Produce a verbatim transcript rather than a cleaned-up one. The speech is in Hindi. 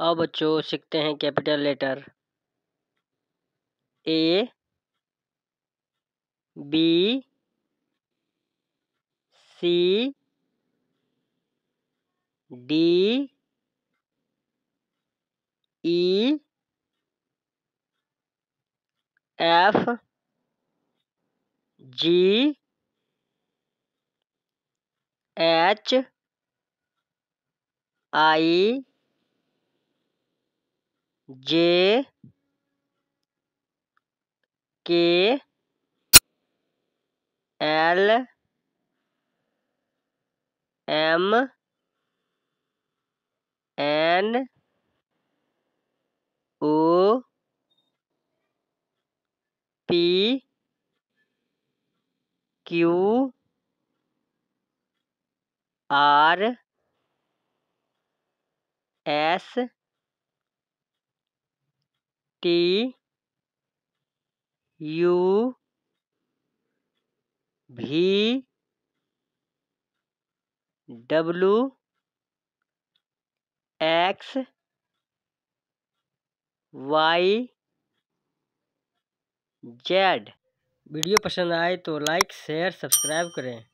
अब बच्चों सीखते हैं capital letter A B C D E F G H I J K L M N O P Q R S T U V W X Y Z. Video पसंद आए तो लाइक शेयर सब्सक्राइब करें।